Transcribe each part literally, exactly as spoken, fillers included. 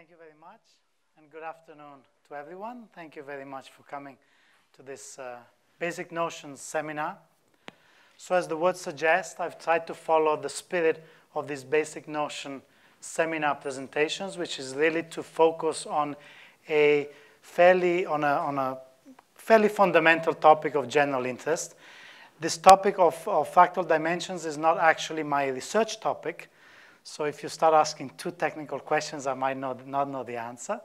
thank you very much, and good afternoon to everyone. Thank you very much for coming to this uh, Basic Notions seminar. So as the word suggests, I've tried to follow the spirit of these Basic Notion seminar presentations, which is really to focus on a fairly, on a, on a fairly fundamental topic of general interest. This topic of, of fractal dimensions is not actually my research topic. So if you start asking too technical questions, I might not, not know the answer.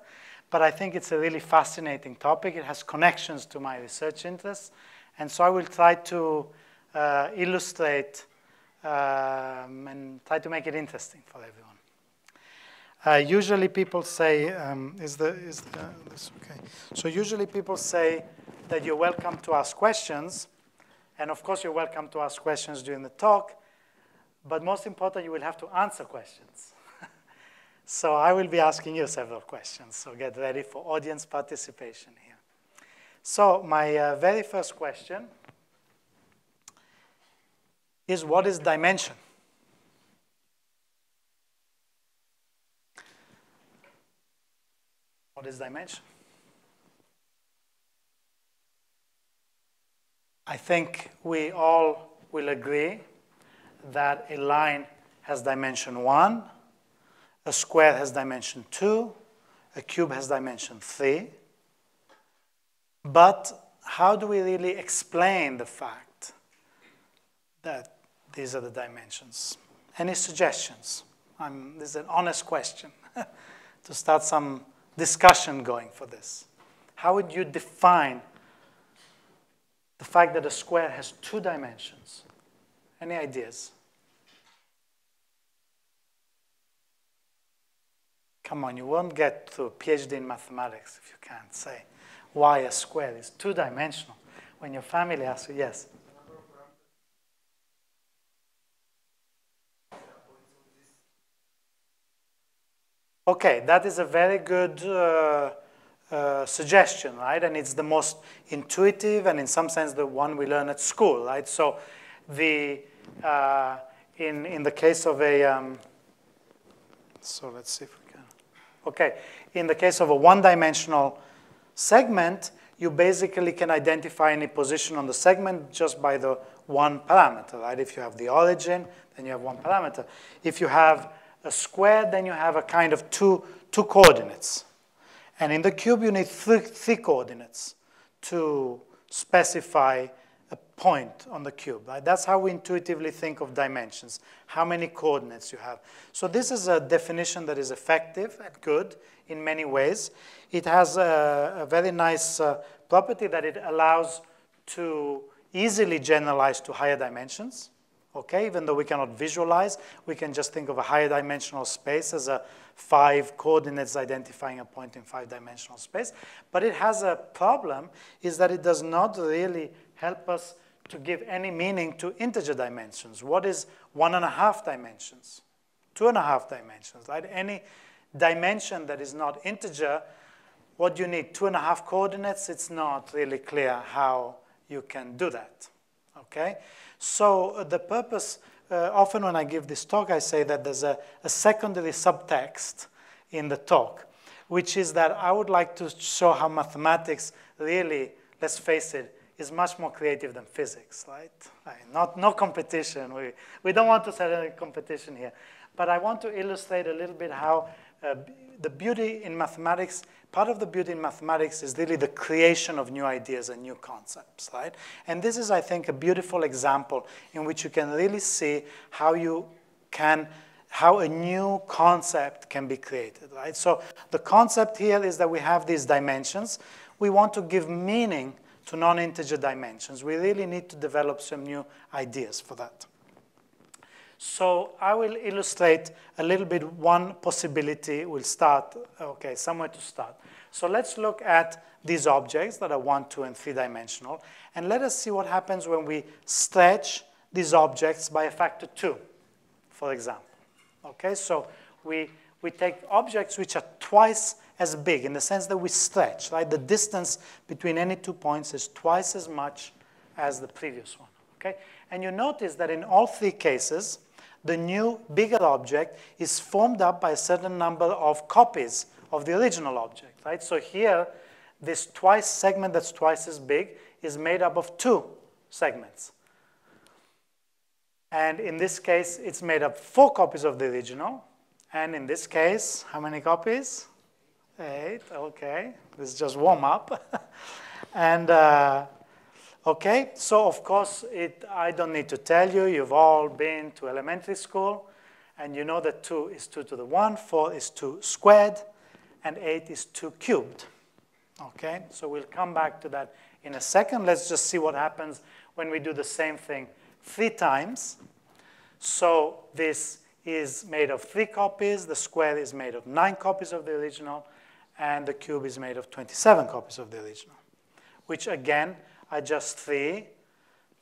But I think it's a really fascinating topic. It has connections to my research interests. And so I will try to uh, illustrate um, and try to make it interesting for everyone. Uh, usually people say, um, is the, is the, uh, this okay? So usually people say that you're welcome to ask questions. And of course, you're welcome to ask questions during the talk. But most important, you will have to answer questions. So I will be asking you several questions, so get ready for audience participation here. So my uh, very first question is, what is dimension? What is dimension? I think we all will agree that a line has dimension one, a square has dimension two, a cube has dimension three. But how do we really explain the fact that these are the dimensions? Any suggestions? I'm, this is an honest question to start some discussion going for this. How would you define the fact that a square has two dimensions? Any ideas? Come on, you won't get to a PhD in mathematics if you can't say why a square is two-dimensional. When your family asks you, yes? Okay, that is a very good uh, uh, suggestion, right? And it's the most intuitive and in some sense the one we learn at school, right? So the, uh, in, in the case of a, um, so let's see if we can. Okay, in the case of a one-dimensional segment, you basically can identify any position on the segment just by the one parameter, right? If you have the origin, then you have one parameter. If you have a square, then you have a kind of two, two coordinates. And in the cube, you need three, three coordinates to specify a point on the cube, right? That's how we intuitively think of dimensions, how many coordinates you have. So this is a definition that is effective and good in many ways. It has a, a very nice uh, property that it allows to easily generalize to higher dimensions, okay? Even though we cannot visualize, we can just think of a higher dimensional space as a five coordinates identifying a point in five dimensional space. But it has a problem, is that it does not really help us to give any meaning to integer dimensions. What is one and a half dimensions? Two and a half dimensions, right? Any dimension that is not integer, what you need, two and a half coordinates, it's not really clear how you can do that, okay? So the purpose, uh, often when I give this talk, I say that there's a, a secondary subtext in the talk, which is that I would like to show how mathematics really, let's face it, is much more creative than physics, right? I mean, not, no competition. We, we don't want to set any competition here. But I want to illustrate a little bit how uh, the beauty in mathematics, part of the beauty in mathematics is really the creation of new ideas and new concepts, right? And this is, I think, a beautiful example in which you can really see how you can, how a new concept can be created, right? So the concept here is that we have these dimensions. We want to give meaning to non-integer dimensions. We really need to develop some new ideas for that. So I will illustrate a little bit one possibility. We'll start, okay, somewhere to start. So let's look at these objects that are one, two, and three dimensional, and let us see what happens when we stretch these objects by a factor two, for example. Okay, so we, we take objects which are twice as big in the sense that we stretch, right? The distance between any two points is twice as much as the previous one, okay? And you notice that in all three cases, the new bigger object is formed up by a certain number of copies of the original object, right? So here, this twice segment that's twice as big is made up of two segments. And in this case, it's made up four copies of the original. And in this case, how many copies? Eight, okay. This is just warm up. and, uh, okay, so of course, it, I don't need to tell you, you've all been to elementary school, and you know that two is two to the one, four is two squared, and eight is two cubed. Okay, so we'll come back to that in a second. Let's just see what happens when we do the same thing three times. So this is made of three copies, the square is made of nine copies of the original, and the cube is made of twenty-seven copies of the original, which again are just three,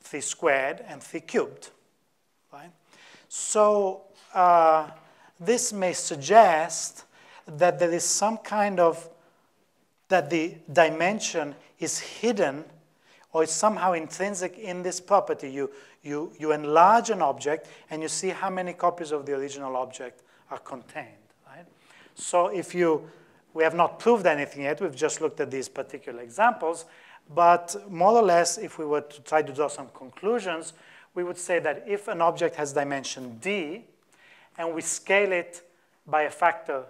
three squared, and three cubed, right? So uh, this may suggest that there is some kind of that the dimension is hidden or is somehow intrinsic in this property. You, you, you enlarge an object, and you see how many copies of the original object are contained, right? So if you, we have not proved anything yet. We've just looked at these particular examples. But more or less, if we were to try to draw some conclusions, we would say that if an object has dimension d, and we scale it by a factor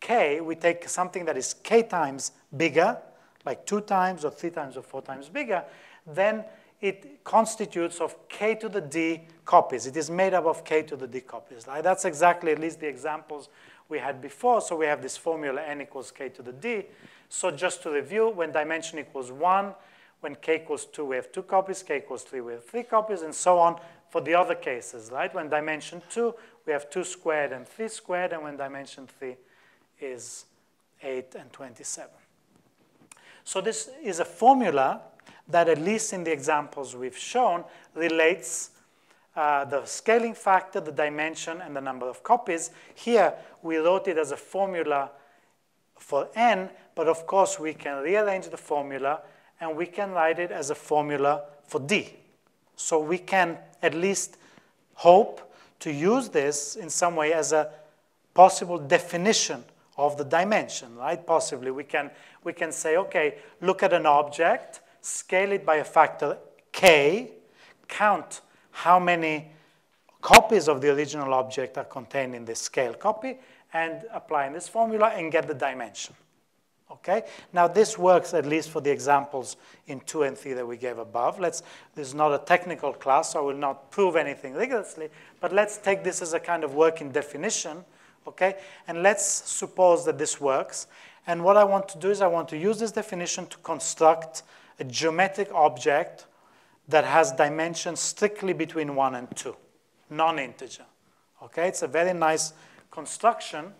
k, we take something that is k times bigger, like two times or three times or four times bigger, then it constitutes of k to the d copies. It is made up of k to the d copies. Like that's exactly at least the examples we had before. So we have this formula n equals k to the d. So just to review, when dimension equals one, when k equals two, we have two copies. K equals three, we have three copies, and so on for the other cases, right? When dimension two, we have two squared and three squared, and when dimension three is eight and twenty-seven. So this is a formula that, at least in the examples we've shown, relates uh, the scaling factor, the dimension, and the number of copies. Here, we wrote it as a formula for n, but of course, we can rearrange the formula, and we can write it as a formula for d. So we can at least hope to use this in some way as a possible definition of the dimension, right? Possibly we can, we can say, okay, look at an object, scale it by a factor k, count how many copies of the original object are contained in this scale copy, and apply in this formula and get the dimension, okay? Now this works at least for the examples in two and three that we gave above. Let's, this is not a technical class, so I will not prove anything rigorously, but let's take this as a kind of working definition. Okay, and let's suppose that this works. And what I want to do is I want to use this definition to construct a geometric object that has dimensions strictly between one and two, non-integer. Okay, it's a very nice construction,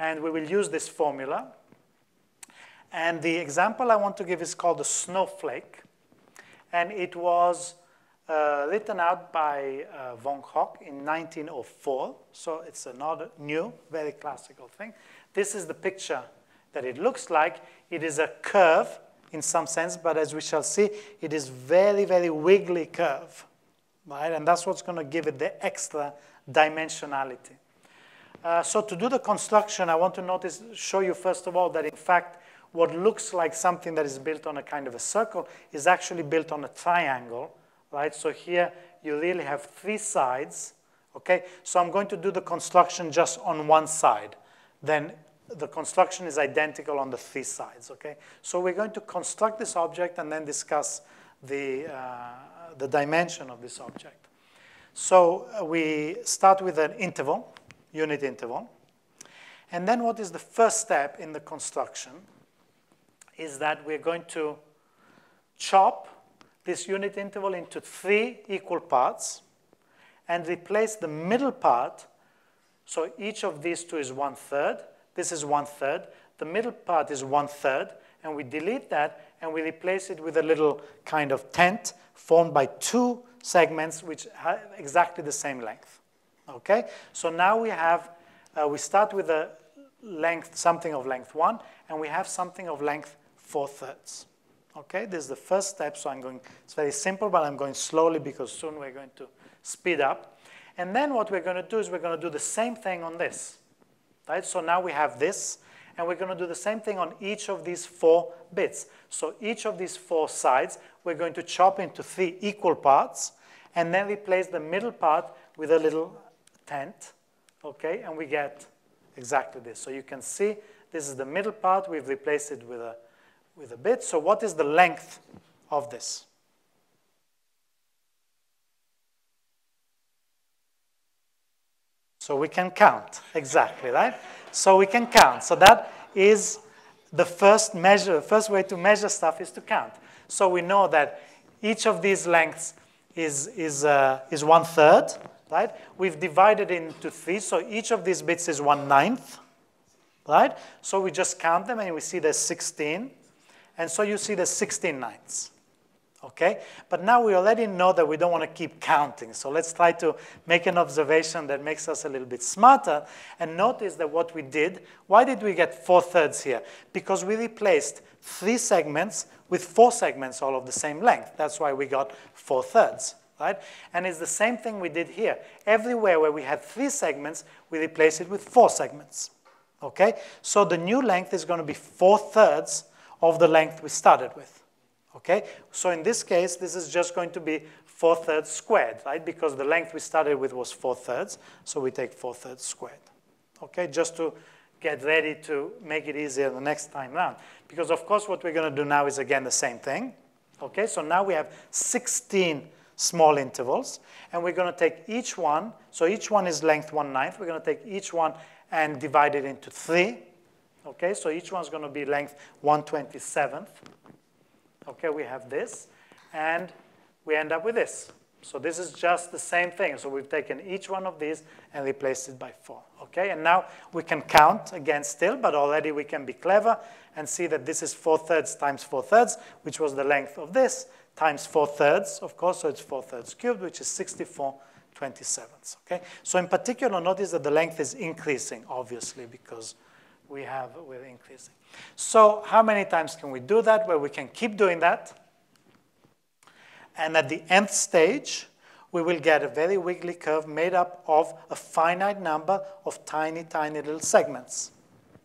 and we will use this formula. And the example I want to give is called a snowflake, and it was Uh, written out by uh, von Koch in nineteen oh four, so it's another new, very classical thing. This is the picture that it looks like. It is a curve in some sense, but as we shall see, it is very, very wiggly curve, right? And that's what's going to give it the extra dimensionality. Uh, so to do the construction, I want to notice, show you first of all that in fact what looks like something that is built on a kind of a circle is actually built on a triangle. Right, so here you really have three sides, okay? So I'm going to do the construction just on one side. Then the construction is identical on the three sides, okay? So we're going to construct this object and then discuss the, uh, the dimension of this object. So we start with an interval, unit interval. And then what is the first step in the construction is that we're going to chop this unit interval into three equal parts and replace the middle part. So each of these two is one third. This is one third. The middle part is one third. And we delete that and we replace it with a little kind of tent formed by two segments which have exactly the same length. Okay? So now we have, uh, we start with a length, something of length one, and we have something of length four thirds. Okay, this is the first step, so I'm going, it's very simple, but I'm going slowly because soon we're going to speed up. And then what we're going to do is we're going to do the same thing on this, right? So now we have this, and we're going to do the same thing on each of these four bits. So each of these four sides, we're going to chop into three equal parts, and then replace the middle part with a little tent, okay? And we get exactly this. So you can see this is the middle part. We've replaced it with a, with a bit. So what is the length of this? So we can count, exactly, right? So we can count. So that is the first measure. The first way to measure stuff is to count. So we know that each of these lengths is, is, uh, is one third, right? We've divided into three, so each of these bits is one ninth, right? So we just count them and we see there's sixteen. And so you see there's sixteen ninths. Okay, but now we already know that we don't want to keep counting. So let's try to make an observation that makes us a little bit smarter. And notice that what we did, why did we get four thirds here? Because we replaced three segments with four segments all of the same length. That's why we got four thirds, right? And it's the same thing we did here. Everywhere where we had three segments, we replaced it with four segments, okay? So the new length is going to be four thirds of the length we started with. Okay, so in this case, this is just going to be four-thirds squared, right? Because the length we started with was four-thirds, so we take four-thirds squared. Okay, just to get ready to make it easier the next time round. Because, of course, what we're going to do now is, again, the same thing. Okay, so now we have sixteen small intervals, and we're going to take each one. So each one is length one-ninth. We're going to take each one and divide it into three. Okay, so each one's going to be length one twenty-seventh. Okay, we have this, and we end up with this. So this is just the same thing. So we've taken each one of these and replaced it by four. Okay, and now we can count again still, but already we can be clever and see that this is four-thirds times four-thirds, which was the length of this, times four-thirds, of course, so it's four-thirds cubed, which is sixty-four twenty-sevenths. Okay, so in particular, notice that the length is increasing, obviously, because we have, we're increasing. So how many times can we do that? Well, we can keep doing that. And at the nth stage, we will get a very wiggly curve made up of a finite number of tiny, tiny little segments.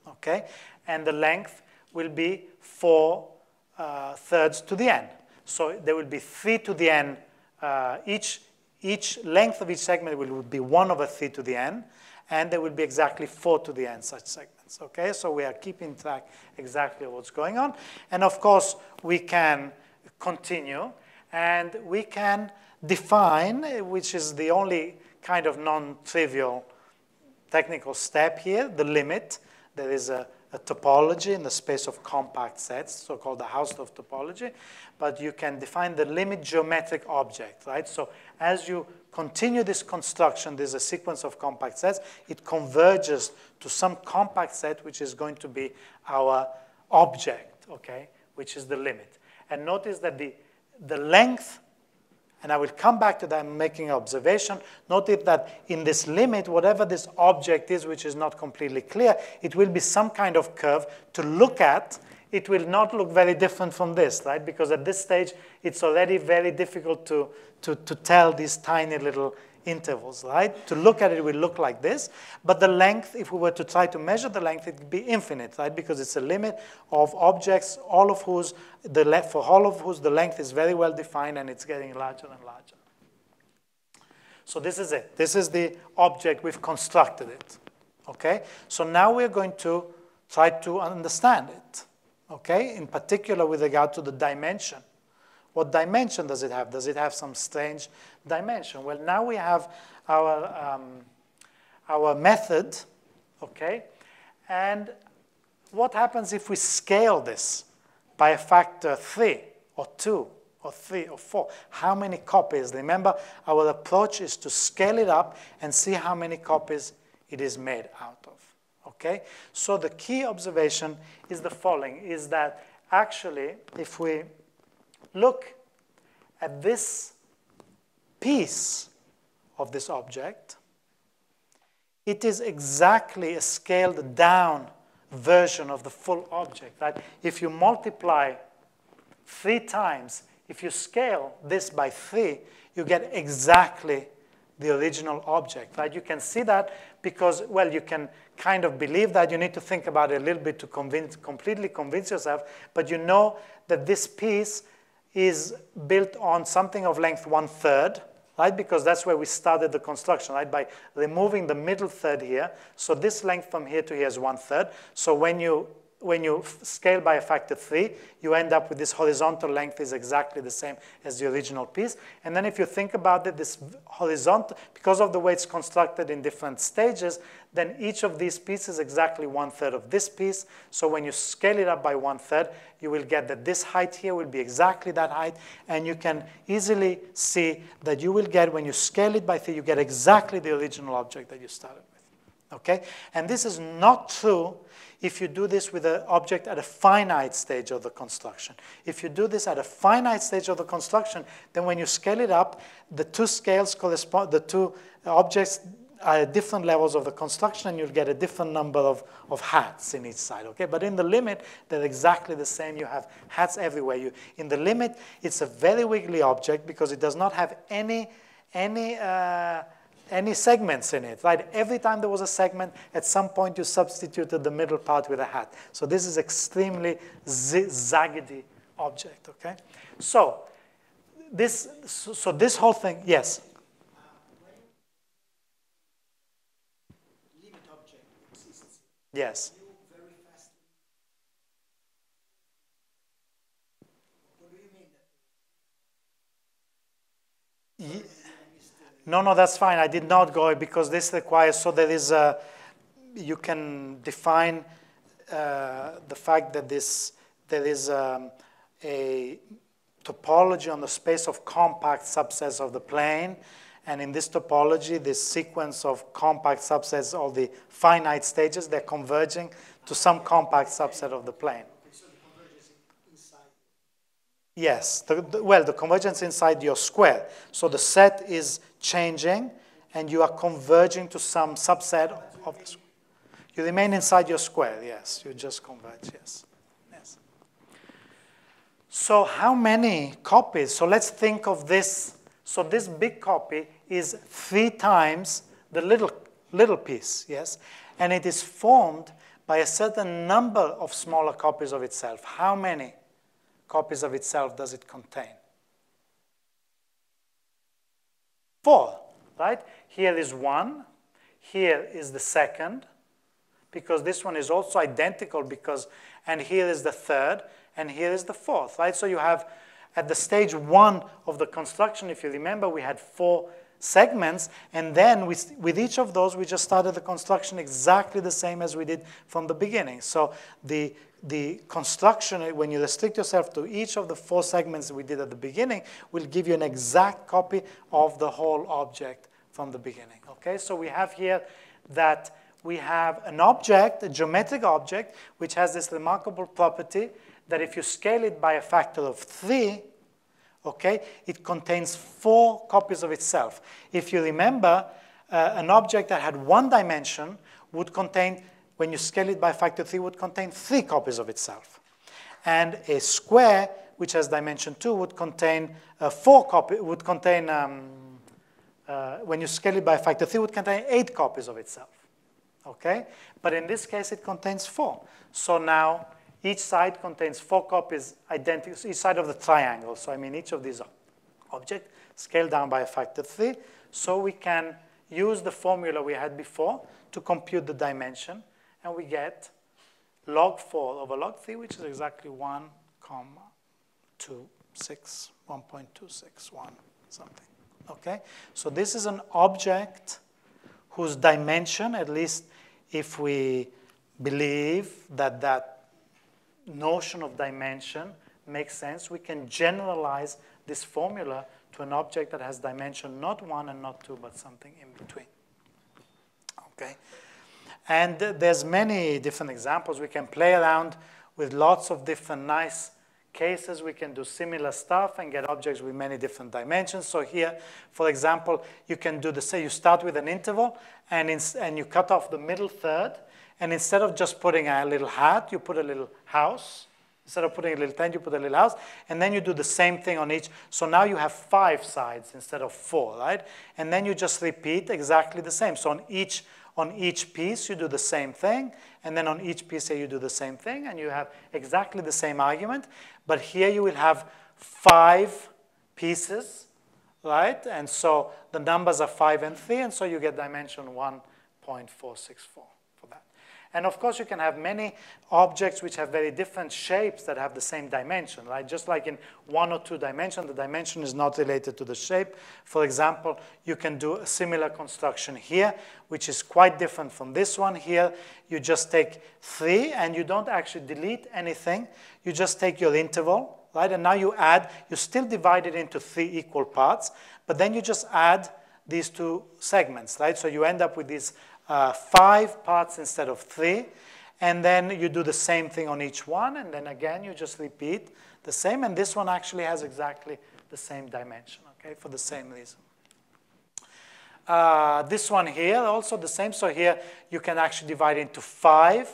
Okay? And the length will be four uh, thirds to the n. So there will be three to the n. Uh, each, each length of each segment will be one over three to the n. And there will be exactly four to the n such segments, okay? So we are keeping track exactly of what's going on. And of course, we can continue, and we can define, which is the only kind of non-trivial technical step here, the limit. There is a, a topology in the space of compact sets, so-called the Hausdorff topology, but you can define the limit geometric object, right? So as you continue this construction, there's a sequence of compact sets, it converges to some compact set which is going to be our object, okay, which is the limit. And notice that the, the length, and I will come back to that, I'm making an observation, notice that in this limit, whatever this object is which is not completely clear, it will be some kind of curve to look at. It will not look very different from this, right? Because at this stage, it's already very difficult to, to, to tell these tiny little intervals, right? To look at it, it will look like this. But the length, if we were to try to measure the length, it would be infinite, right? Because it's a limit of objects, all of whose, the length, for all of whose the length is very well defined, and it's getting larger and larger. So this is it. This is the object. We've constructed it, okay? So now we're going to try to understand it. Okay, in particular with regard to the dimension. What dimension does it have? Does it have some strange dimension? Well, now we have our, um, our method, okay? And what happens if we scale this by a factor three or two or three or four? How many copies? Remember, our approach is to scale it up and see how many copies it is made out of. Okay, so the key observation is the following, is that actually if we look at this piece of this object, it is exactly a scaled down version of the full object. Right? If you multiply three times, if you scale this by three, you get exactly the original object, right? You can see that because, well, you can kind of believe that. You need to think about it a little bit to convince, completely convince yourself, but you know that this piece is built on something of length one-third, right? Because that's where we started the construction, right? By removing the middle third here. So this length from here to here is one-third. So when you when you scale by a factor three, you end up with this horizontal length is exactly the same as the original piece. And then if you think about it, this horizontal, because of the way it's constructed in different stages, then each of these pieces is exactly one-third of this piece. So when you scale it up by one-third, you will get that this height here will be exactly that height. And you can easily see that you will get, when you scale it by three, you get exactly the original object that you started with. Okay? And this is not true if you do this with an object at a finite stage of the construction. If you do this at a finite stage of the construction, then when you scale it up, the two scales correspond, the two objects are at different levels of the construction, and you'll get a different number of, of hats in each side, okay? But in the limit, they're exactly the same. You have hats everywhere. You, in the limit, it's a very wiggly object because it does not have any, any, uh, any segments in it, right? Every time there was a segment, at some point you substituted the middle part with a hat. So this is extremely zigzaggy object, okay? So this, so this whole thing, yes? Uh, when limit object exists, yes. You very fast. What do you mean? That? No, no, that's fine. I did not go because this requires, so there is a, you can define uh, the fact that this, there is um, a topology on the space of compact subsets of the plane. And in this topology, this sequence of compact subsets, all the finite stages, they're converging to some compact subset of the plane. Yes, the, the, well, the convergence inside your square. So the set is changing, and you are converging to some subset of the square. You remain inside your square, yes. You just converge, yes. Yes. So how many copies? So let's think of this. So this big copy is three times the little, little piece, yes? And it is formed by a certain number of smaller copies of itself. How many copies of itself does it contain? Four, right? Here is one, here is the second, because this one is also identical because, and here is the third, and here is the fourth, right? So you have, at the stage one of the construction, if you remember, we had four segments, and then we, with each of those, we just started the construction exactly the same as we did from the beginning. So the The construction, when you restrict yourself to each of the four segments we did at the beginning, will give you an exact copy of the whole object from the beginning, okay? So we have here that we have an object, a geometric object, which has this remarkable property that if you scale it by a factor of three, okay, it contains four copies of itself. If you remember, uh, an object that had one dimension would contain, when you scale it by factor three, would contain three copies of itself. And a square, which has dimension two, would contain uh, four copies, would contain, um, uh, when you scale it by factor three, would contain eight copies of itself, okay? But in this case, it contains four. So now each side contains four copies, identical, each side of the triangle. So I mean each of these objects scaled down by a factor three. So we can use the formula we had before to compute the dimension. And we get log four over log three, which is exactly one comma two six, one point two six one something. Okay, so this is an object whose dimension, at least if we believe that that notion of dimension makes sense, we can generalize this formula to an object that has dimension not one and not two, but something in between. Okay. And there's many different examples. We can play around with lots of different nice cases. We can do similar stuff and get objects with many different dimensions. So here, for example, you can do the same. You start with an interval, and, in, and you cut off the middle third. And instead of just putting a little hat, you put a little house. Instead of putting a little tent, you put a little house, and then you do the same thing on each. So now you have five sides instead of four, right? And then you just repeat exactly the same. So on each, on each piece, you do the same thing, and then on each piece here you do the same thing, and you have exactly the same argument. But here you will have five pieces, right? And so the numbers are five and three, and so you get dimension one point four six four. And of course, you can have many objects which have very different shapes that have the same dimension, right? Just like in one or two dimensions, the dimension is not related to the shape. For example, you can do a similar construction here, which is quite different from this one here. You just take three, and you don't actually delete anything. You just take your interval, right? And now you add, you still divide it into three equal parts, but then you just add these two segments, right? So you end up with these Uh, five parts instead of three, and then you do the same thing on each one, and then again you just repeat the same, and this one actually has exactly the same dimension, okay, for the same reason. Uh, this one here also the same, so here you can actually divide into five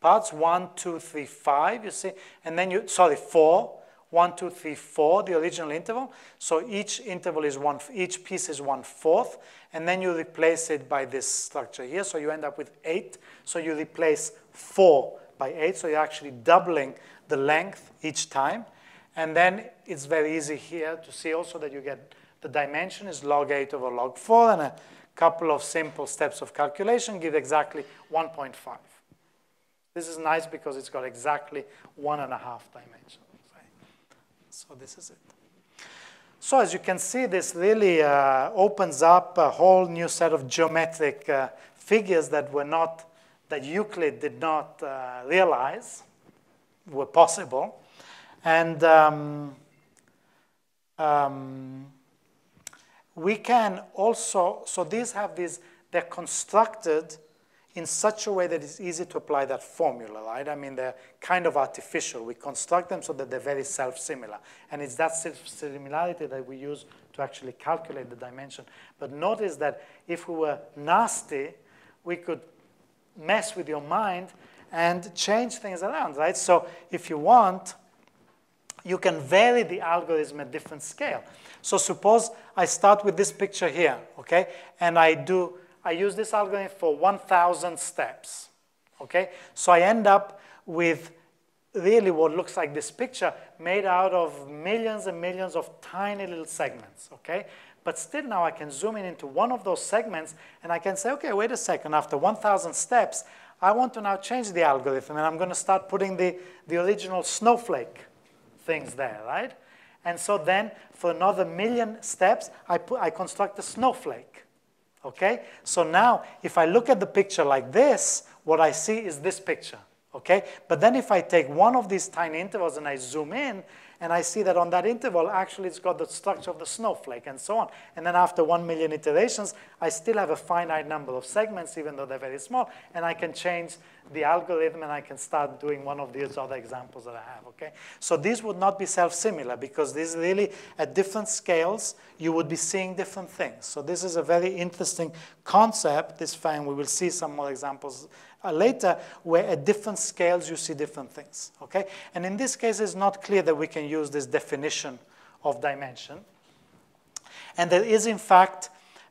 parts, one, two, three, five, you see, and then you, sorry, four, one, two, three, four, the original interval. So each interval is one, each piece is one fourth, and then you replace it by this structure here. So you end up with eight. So you replace four by eight. So you're actually doubling the length each time. And then it's very easy here to see also that you get the dimension is log eight over log four, and a couple of simple steps of calculation give exactly one point five. This is nice because it's got exactly one and a half dimensions. So this is it. So as you can see, this really uh, opens up a whole new set of geometric uh, figures that were not, that Euclid did not uh, realize were possible. And um, um, we can also, so these have these, they're constructed in such a way that it's easy to apply that formula, right? I mean, they're kind of artificial. We construct them so that they're very self-similar. And it's that self-similarity that we use to actually calculate the dimension. But notice that if we were nasty, we could mess with your mind and change things around, right? So if you want, you can vary the algorithm at different scale. So suppose I start with this picture here, okay? And I do I use this algorithm for one thousand steps, okay? So I end up with really what looks like this picture made out of millions and millions of tiny little segments, okay? But still now I can zoom in into one of those segments, and I can say, okay, wait a second, after one thousand steps, I want to now change the algorithm, and I'm gonna start putting the, the original snowflake things there, right? And so then for another million steps, I, put, I construct a snowflake. Okay, so now if I look at the picture like this, what I see is this picture, okay? But then if I take one of these tiny intervals and I zoom in, and I see that on that interval, actually it's got the structure of the snowflake and so on. And then after one million iterations, I still have a finite number of segments, even though they're very small, and I can change the algorithm and I can start doing one of these other examples that I have, okay? So these would not be self-similar because these really, at different scales, you would be seeing different things. So this is a very interesting concept, this fine, we will see some more examples later, where at different scales you see different things, okay? And in this case, it's not clear that we can use this definition of dimension. And there is, in fact,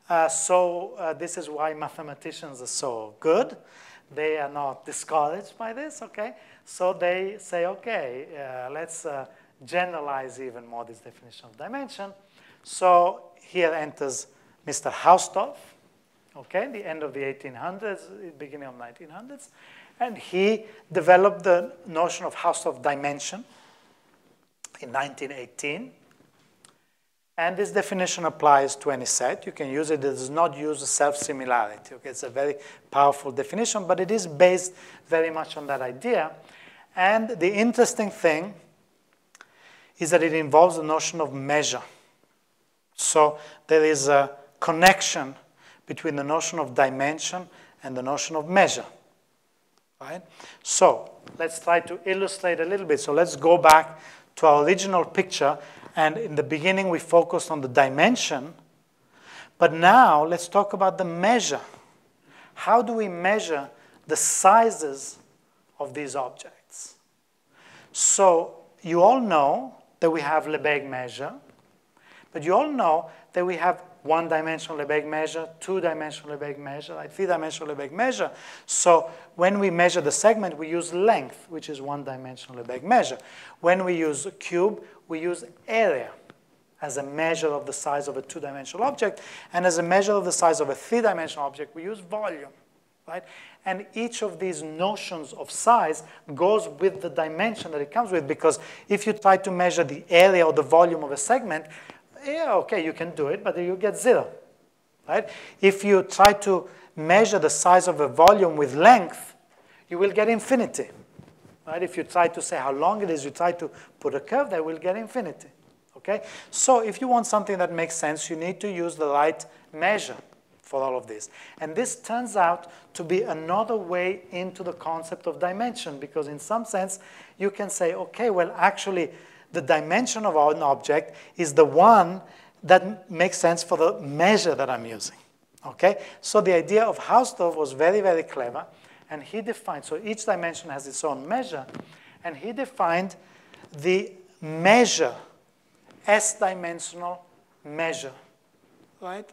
uh, so uh, this is why mathematicians are so good. They are not discouraged by this, okay? So they say, okay, uh, let's uh, generalize even more this definition of dimension. So here enters Mister Hausdorff, okay, the end of the eighteen hundreds, beginning of nineteen hundreds, and he developed the notion of Hausdorff dimension in nineteen eighteen. And this definition applies to any set. You can use it. It does not use self-similarity. Okay? It's a very powerful definition, but it is based very much on that idea. And the interesting thing is that it involves the notion of measure. So there is a connection between the notion of dimension and the notion of measure. Right? So let's try to illustrate a little bit. So let's go back to our original picture. And in the beginning, we focused on the dimension. But now, let's talk about the measure. How do we measure the sizes of these objects? So you all know that we have Lebesgue measure, but you all know that we have one-dimensional Lebesgue measure, two-dimensional Lebesgue measure, like three-dimensional Lebesgue measure. So when we measure the segment, we use length, which is one-dimensional Lebesgue measure. When we use cube, we use area as a measure of the size of a two-dimensional object, and as a measure of the size of a three-dimensional object, we use volume, right? And each of these notions of size goes with the dimension that it comes with, because if you try to measure the area or the volume of a segment, yeah, okay, you can do it, but you get zero, right? If you try to measure the size of a volume with length, you will get infinity, right? If you try to say how long it is, you try to put a curve there, will get infinity. Okay? So if you want something that makes sense, you need to use the right measure for all of this. And this turns out to be another way into the concept of dimension, because in some sense, you can say, okay, well, actually, the dimension of an object is the one that makes sense for the measure that I'm using. Okay? So the idea of Hausdorff was very, very clever, and he defined, so each dimension has its own measure, and he defined the measure S-dimensional measure, right?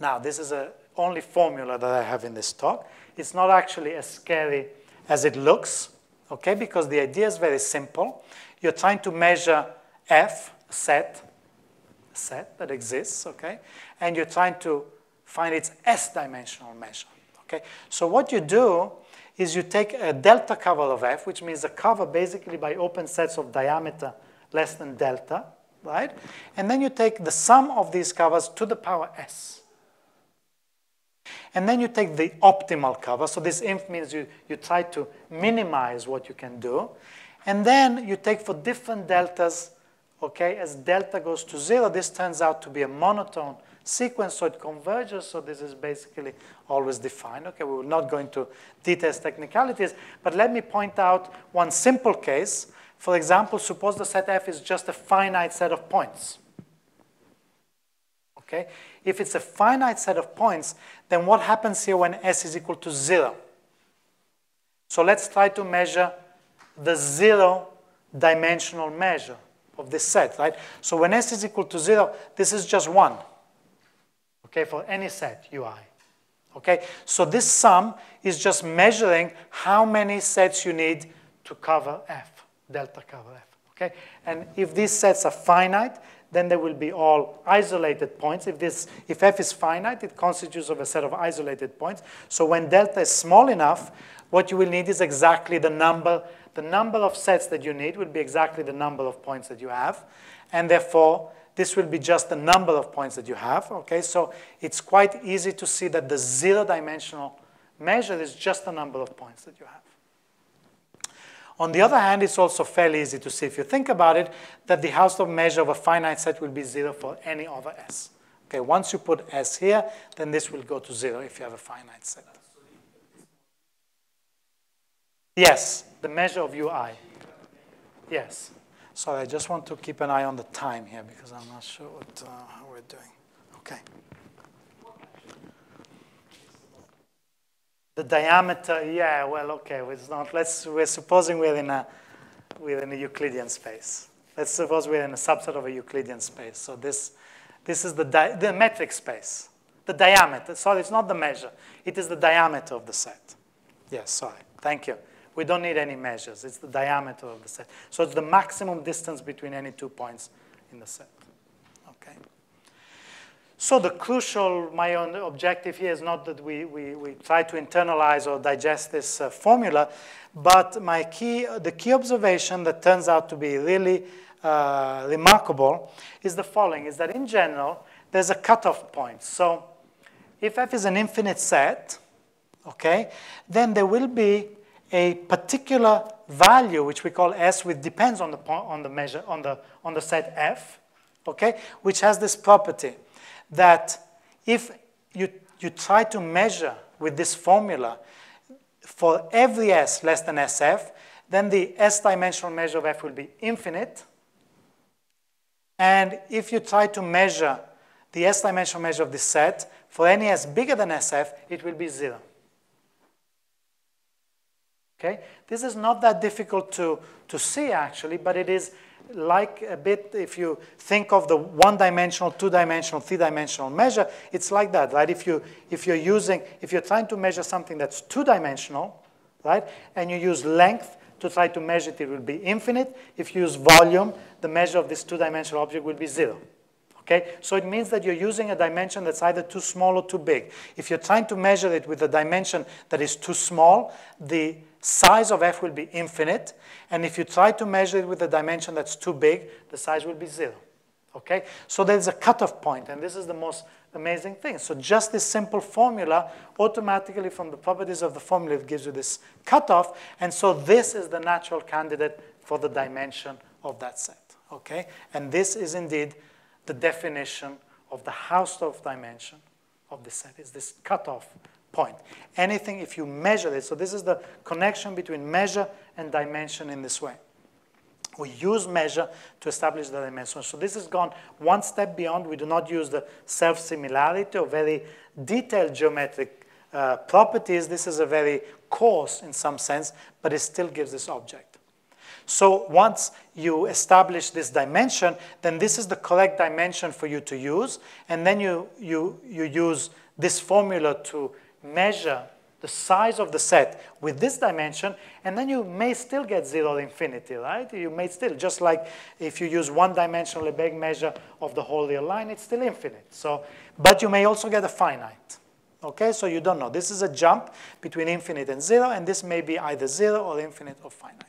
Now, this is the only formula that I have in this talk. It's not actually as scary as it looks, okay? Because the idea is very simple. You're trying to measure F, set, set that exists, okay? And you're trying to find its S-dimensional measure, okay? So what you do is you take a delta cover of F, which means a cover basically by open sets of diameter less than delta, right? And then you take the sum of these covers to the power S. And then you take the optimal cover. So this inf means you, you try to minimize what you can do. And then you take for different deltas, okay? As delta goes to zero, this turns out to be a monotone sequence, so it converges, so this is basically always defined. Okay, we will not go into details, technicalities, but let me point out one simple case. For example, suppose the set F is just a finite set of points, okay? If it's a finite set of points, then what happens here when S is equal to zero? So let's try to measure the zero-dimensional measure of this set, right? So when S is equal to zero, this is just one, okay, for any set U I, okay? So this sum is just measuring how many sets you need to cover F. Delta cover F, okay? And if these sets are finite, then they will be all isolated points. If, this, if F is finite, it constitutes of a set of isolated points. So when delta is small enough, what you will need is exactly the number. The number of sets that you need will be exactly the number of points that you have, and therefore, this will be just the number of points that you have, okay? So it's quite easy to see that the zero-dimensional measure is just the number of points that you have. On the other hand, it's also fairly easy to see, if you think about it, that the Hausdorff measure of a finite set will be zero for any other S. Okay, once you put S here, then this will go to zero if you have a finite set. Yes, the measure of U I. Yes. Sorry, I just want to keep an eye on the time here, because I'm not sure what uh, how we're doing. Okay. The diameter, yeah, well, okay, it's not, let's, we're supposing we're in, a, we're in a Euclidean space. Let's suppose we're in a subset of a Euclidean space. So this, this is the, di the metric space, the diameter. Sorry, it's not the measure. It is the diameter of the set. Yes, sorry, thank you. We don't need any measures. It's the diameter of the set. So it's the maximum distance between any two points in the set, okay? So the crucial, my own objective here is not that we, we, we try to internalize or digest this uh, formula, but my key, the key observation that turns out to be really uh, remarkable is the following, is that in general, there's a cutoff point. So if F is an infinite set, okay, then there will be a particular value, which we call S, which depends on the, on the measure, on the, on the set F, okay, which has this property, that if you, you try to measure with this formula for every S less than S F, then the S-dimensional measure of F will be infinite. And if you try to measure the S-dimensional measure of this set for any S bigger than S F, it will be zero. Okay? This is not that difficult to, to see, actually, but it is like a bit, if you think of the one-dimensional, two-dimensional, three-dimensional measure, it's like that, right? If, you, if you're using, if you're trying to measure something that's two-dimensional, right, and you use length to try to measure it, it will be infinite. If you use volume, the measure of this two-dimensional object will be zero. Okay? So it means that you're using a dimension that's either too small or too big. If you're trying to measure it with a dimension that is too small, the size of f will be infinite. And if you try to measure it with a dimension that's too big, the size will be zero. Okay? So there's a cutoff point, and this is the most amazing thing. So just this simple formula, automatically from the properties of the formula, it gives you this cutoff. And so this is the natural candidate for the dimension of that set. Okay? And this is indeed the definition of the Hausdorff dimension of the set, is this cutoff point. Anything, if you measure it, so this is the connection between measure and dimension in this way. We use measure to establish the dimension. So this has gone one step beyond. We do not use the self-similarity or very detailed geometric uh, properties. This is a very coarse, in some sense, but it still gives this object. So once you establish this dimension, then this is the correct dimension for you to use. And then you, you, you use this formula to measure the size of the set with this dimension, and then you may still get zero or infinity, right? You may still, just like if you use one-dimensional Lebesgue measure of the whole real line, it's still infinite. So, but you may also get a finite. Okay, so you don't know. This is a jump between infinite and zero, and this may be either zero or infinite or finite.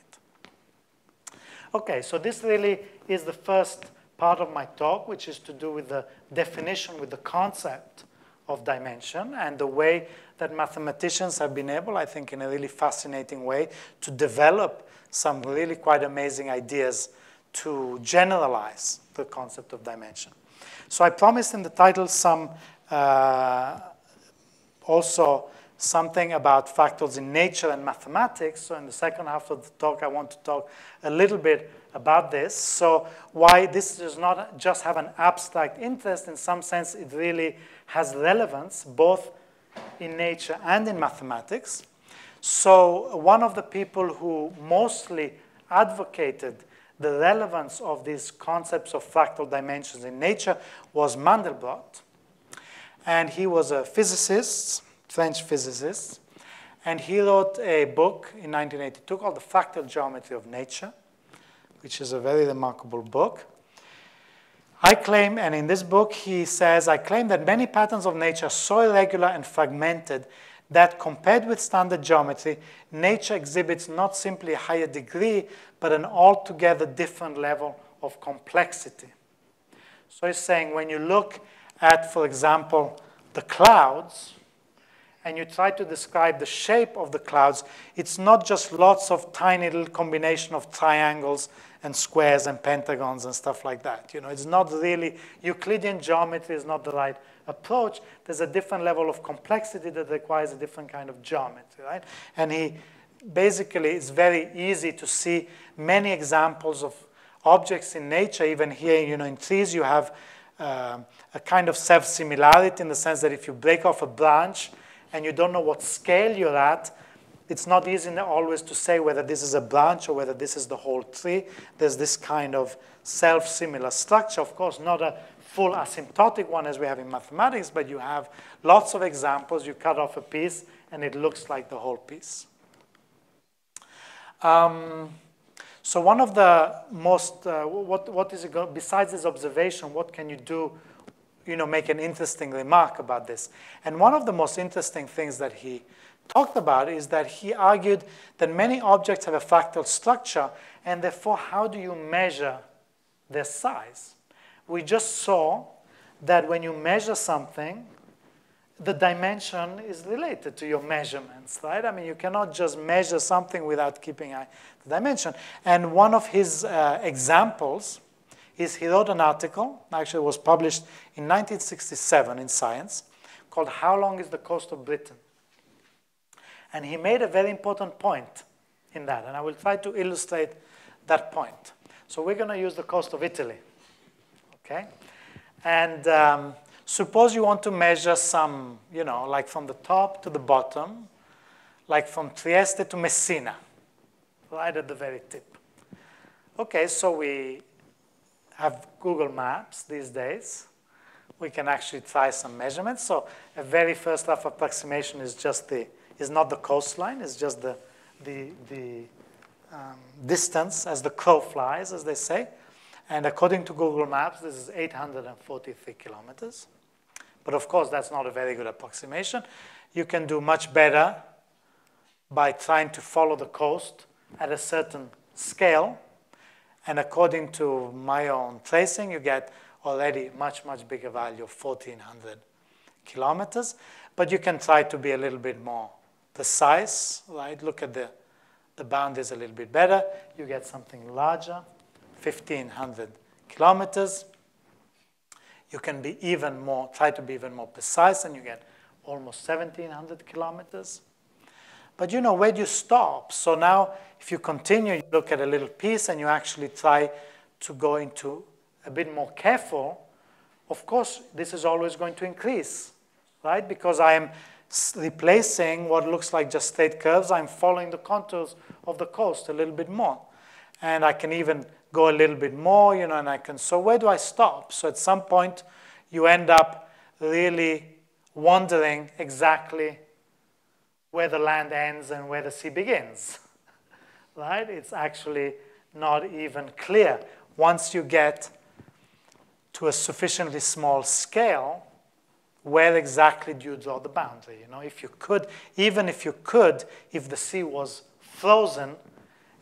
Okay, so this really is the first part of my talk, which is to do with the definition, with the concept of dimension, and the way that mathematicians have been able, I think in a really fascinating way, to develop some really quite amazing ideas to generalize the concept of dimension. So I promised in the title some, uh, also something about fractals in nature and mathematics. So in the second half of the talk, I want to talk a little bit about this. So why this does not just have an abstract interest, in some sense, it really has relevance both in nature and in mathematics. So one of the people who mostly advocated the relevance of these concepts of fractal dimensions in nature was Mandelbrot. And he was a physicist, French physicist, and he wrote a book in nineteen eighty-two called The Fractal Geometry of Nature, which is a very remarkable book. I claim, and in this book he says, I claim that many patterns of nature are so irregular and fragmented that compared with standard geometry, nature exhibits not simply a higher degree, but an altogether different level of complexity. So he's saying when you look at, for example, the clouds, and you try to describe the shape of the clouds, it's not just lots of tiny little combination of triangles and squares and pentagons and stuff like that. You know, it's not really, Euclidean geometry is not the right approach. There's a different level of complexity that requires a different kind of geometry, right? And he basically, it's very easy to see many examples of objects in nature. Even here, you know, in trees, you have um, a kind of self-similarity in the sense that if you break off a branch, and you don't know what scale you're at, it's not easy always to say whether this is a branch or whether this is the whole tree. There's this kind of self-similar structure. Of course, not a full asymptotic one as we have in mathematics, but you have lots of examples. You cut off a piece, and it looks like the whole piece. Um, so one of the most, uh, what, what is it go- besides this observation, what can you do, you know, make an interesting remark about this? And one of the most interesting things that he talked about is that he argued that many objects have a fractal structure, and therefore, how do you measure their size? We just saw that when you measure something, the dimension is related to your measurements, right? I mean, you cannot just measure something without keeping eye the dimension. And one of his uh, examples is he wrote an article, actually it was published in nineteen sixty-seven in Science, called How Long is the Coast of Britain? And he made a very important point in that, and I will try to illustrate that point. So we're going to use the coast of Italy, okay? And um, suppose you want to measure some, you know, like from the top to the bottom, like from Trieste to Messina, right at the very tip. Okay, so we have Google Maps these days. We can actually try some measurements. So a very first rough approximation is just the is not the coastline. It's just the the the um, distance as the crow flies, as they say. And according to Google Maps, this is eight hundred forty-three kilometers. But of course, that's not a very good approximation. You can do much better by trying to follow the coast at a certain scale. And according to my own tracing, you get already much, much bigger value of fourteen hundred kilometers. But you can try to be a little bit more precise, right? Look at the, the boundaries a little bit better. You get something larger, fifteen hundred kilometers. You can be even more, try to be even more precise, and you get almost seventeen hundred kilometers. But you know, where do you stop? So now, if you continue, you look at a little piece, and you actually try to go into a bit more careful. Of course, this is always going to increase, right? Because I am replacing what looks like just straight curves. I'm following the contours of the coast a little bit more. And I can even go a little bit more, you know, and I can, so where do I stop? So at some point, you end up really wondering exactly where the land ends and where the sea begins, right? It's actually not even clear. Once you get to a sufficiently small scale, where exactly do you draw the boundary? You know, if you could, even if you could, if the sea was frozen,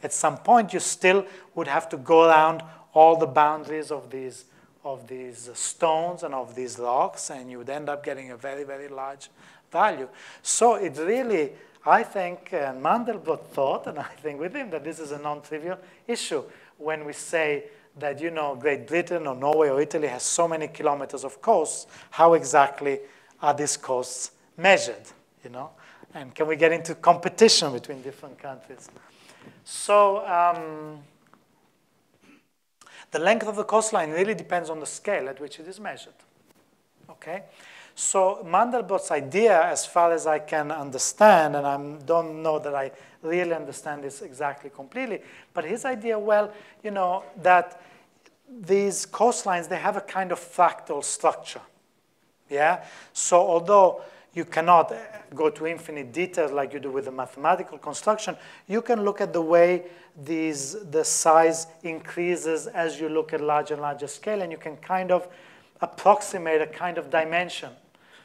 at some point you still would have to go around all the boundaries of these, of these stones and of these rocks, and you would end up getting a very, very large value. So it really, I think uh, Mandelbrot thought, and I think with him, that this is a non-trivial issue. When we say that, you know, Great Britain or Norway or Italy has so many kilometers of coasts, how exactly are these coasts measured, you know? And can we get into competition between different countries? So um, the length of the coastline really depends on the scale at which it is measured, okay? So Mandelbrot's idea, as far as I can understand, and I don't know that I really understand this exactly completely, but his idea, well, you know, that these coastlines, they have a kind of fractal structure, yeah? So although you cannot go to infinite detail like you do with the mathematical construction, you can look at the way these, the size increases as you look at larger and larger scale, and you can kind of approximate a kind of dimension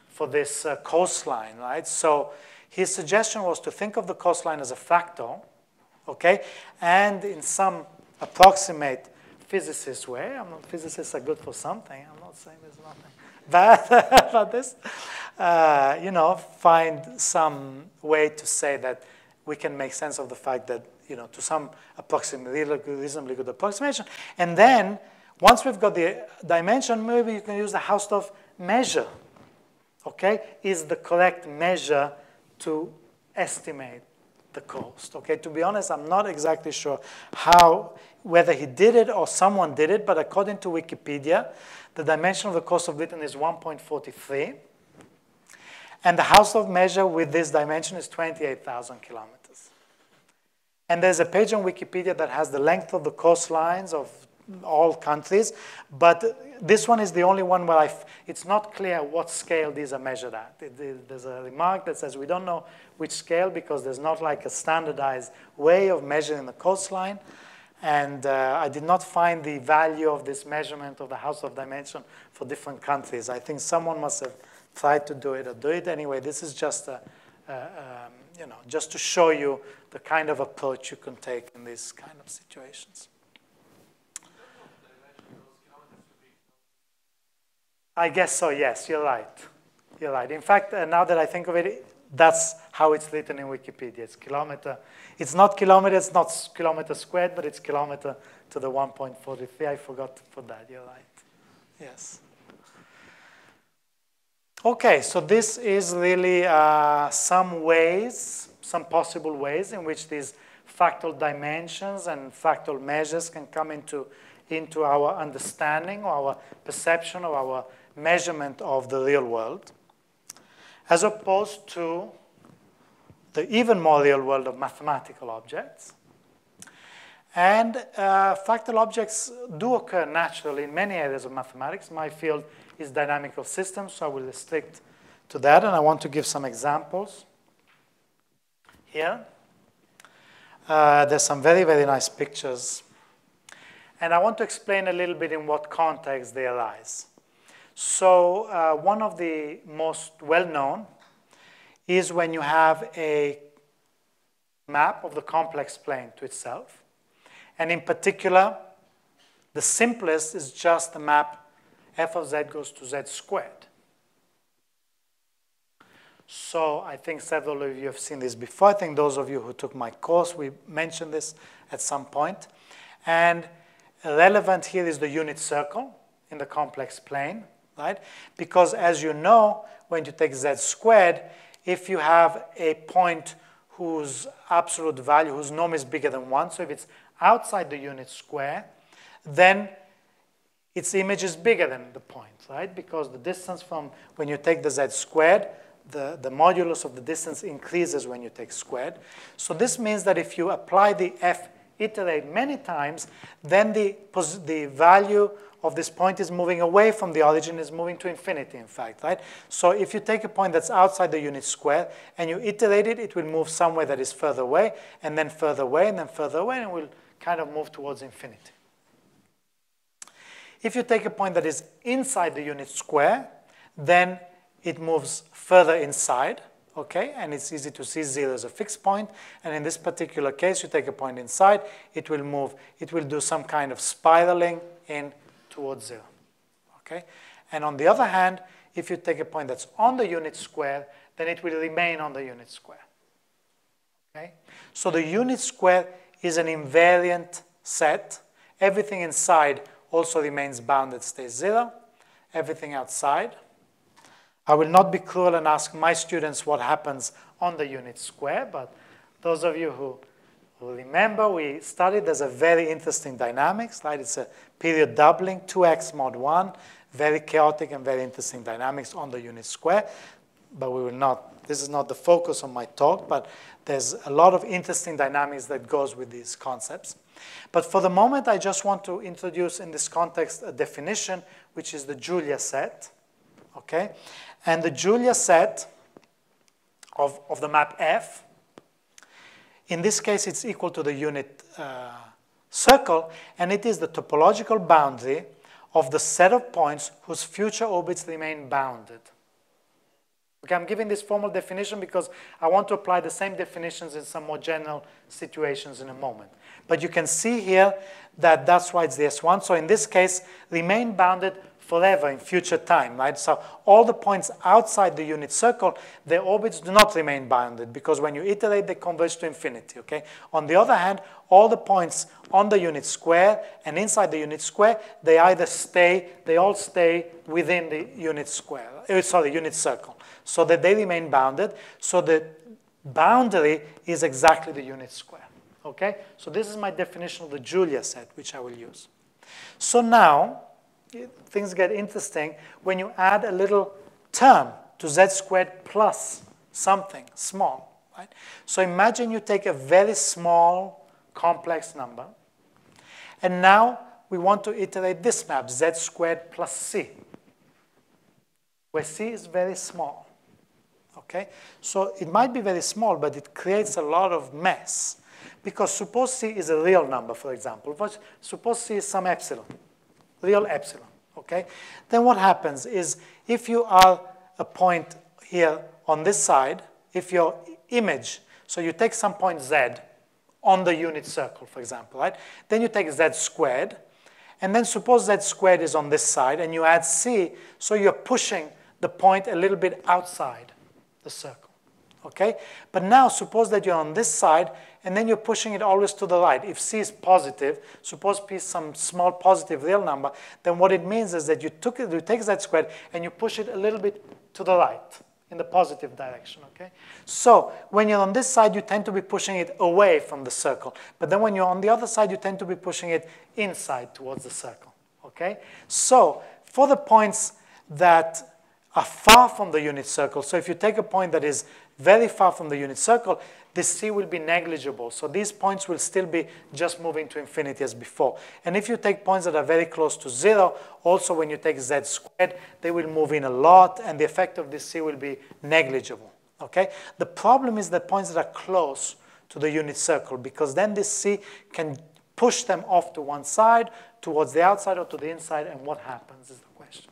for this uh, coastline, right? So his suggestion was to think of the coastline as a fractal, okay? And in some approximate physicist way, I'm not, physicists are good for something, I'm not saying there's nothing bad about this, uh, you know, find some way to say that we can make sense of the fact that, you know, to some approximate, reasonably good approximation. And then, once we've got the dimension, maybe you can use the Hausdorff measure, okay? Is the correct measure to estimate the coast, okay? To be honest, I'm not exactly sure how, whether he did it or someone did it, but according to Wikipedia, the dimension of the coast of Britain is one point four three, and the Hausdorff measure with this dimension is twenty-eight thousand kilometers. And there's a page on Wikipedia that has the length of the coastlines of all countries, but this one is the only one where I f it's not clear what scale these are measured at. It, it, there's a remark that says we don't know which scale because there's not like a standardized way of measuring the coastline, and uh, I did not find the value of this measurement of the Hausdorff dimension for different countries. I think someone must have tried to do it or do it anyway. This is just a, a, a, you know, just to show you the kind of approach you can take in these kind of situations. I guess so, yes, you're right. You're right. In fact, uh, now that I think of it, that's how it's written in Wikipedia. It's kilometer. It's not kilometer, it's not kilometer squared, but it's kilometer to the one point four three. I forgot to put that. You're right. Yes. Okay, so this is really uh, some ways, some possible ways in which these fractal dimensions and fractal measures can come into, into our understanding or our perception or our measurement of the real world, as opposed to the even more real world of mathematical objects, And uh, fractal objects do occur naturally in many areas of mathematics. My field is dynamical systems, so I will restrict to that, and I want to give some examples here. Uh, there's some very, very nice pictures. And I want to explain a little bit in what context they arise. So uh, one of the most well-known is when you have a map of the complex plane to itself. And in particular, the simplest is just the map f of z goes to z squared. So I think several of you have seen this before. I think those of you who took my course, we mentioned this at some point. And relevant here is the unit circle in the complex plane, right? Because as you know, when you take z squared, if you have a point whose absolute value, whose norm is bigger than one, so if it's outside the unit square, then its image is bigger than the point, right? Because the distance from, when you take the z squared, the, the modulus of the distance increases when you take squared. So this means that if you apply the f iterate many times, then the, the value of this point is moving away from the origin, is moving to infinity, in fact, right? So if you take a point that's outside the unit square and you iterate it, it will move somewhere that is further away, and then further away, and then further away, and it will kind of move towards infinity. If you take a point that is inside the unit square, then it moves further inside, okay? And it's easy to see zero is a fixed point, and in this particular case, you take a point inside, it will move, it will do some kind of spiraling in towards zero, okay? And on the other hand, if you take a point that's on the unit square, then it will remain on the unit square, okay? So the unit square is an invariant set. Everything inside also remains bounded, stays zero. Everything outside. I will not be cruel and ask my students what happens on the unit square, but those of you who Well, remember, we studied, there's a very interesting dynamics, right? It's a period doubling, two x mod one, very chaotic and very interesting dynamics on the unit square, but we will not, this is not the focus of my talk, but there's a lot of interesting dynamics that goes with these concepts. But for the moment, I just want to introduce in this context a definition, which is the Julia set, okay? And the Julia set of, of the map F, in this case, it's equal to the unit uh, circle, and it is the topological boundary of the set of points whose future orbits remain bounded. Okay, I'm giving this formal definition because I want to apply the same definitions in some more general situations in a moment. But you can see here that that's why it's the S one. So in this case, remain bounded forever in future time, right? So all the points outside the unit circle, their orbits do not remain bounded because when you iterate, they converge to infinity, okay? On the other hand, all the points on the unit square and inside the unit square, they either stay, they all stay within the unit square, sorry, unit circle, so that they remain bounded, so the boundary is exactly the unit square, okay? So this is my definition of the Julia set, which I will use. So now, things get interesting when you add a little term to z squared plus something small, right? So imagine you take a very small complex number, and now we want to iterate this map, z squared plus c, where c is very small, okay? So it might be very small, but it creates a lot of mess, because suppose c is a real number, for example, but suppose c is some epsilon, real epsilon, okay? Then what happens is if you are a point here on this side, if your image, so you take some point z on the unit circle, for example, right? Then you take z squared, and then suppose z squared is on this side, and you add c, so you're pushing the point a little bit outside the circle, okay? But now suppose that you're on this side, and then you're pushing it always to the right. If c is positive, suppose p is some small positive real number, then what it means is that you, took it, you take z squared and you push it a little bit to the right in the positive direction, okay? So when you're on this side, you tend to be pushing it away from the circle. But then when you're on the other side, you tend to be pushing it inside towards the circle, okay? So for the points that are far from the unit circle, so if you take a point that is very far from the unit circle, the c will be negligible. So these points will still be just moving to infinity as before. And if you take points that are very close to zero, also when you take z squared, they will move in a lot, and the effect of this c will be negligible. Okay? The problem is the points that are close to the unit circle, because then this c can push them off to one side, towards the outside or to the inside, and what happens is the question.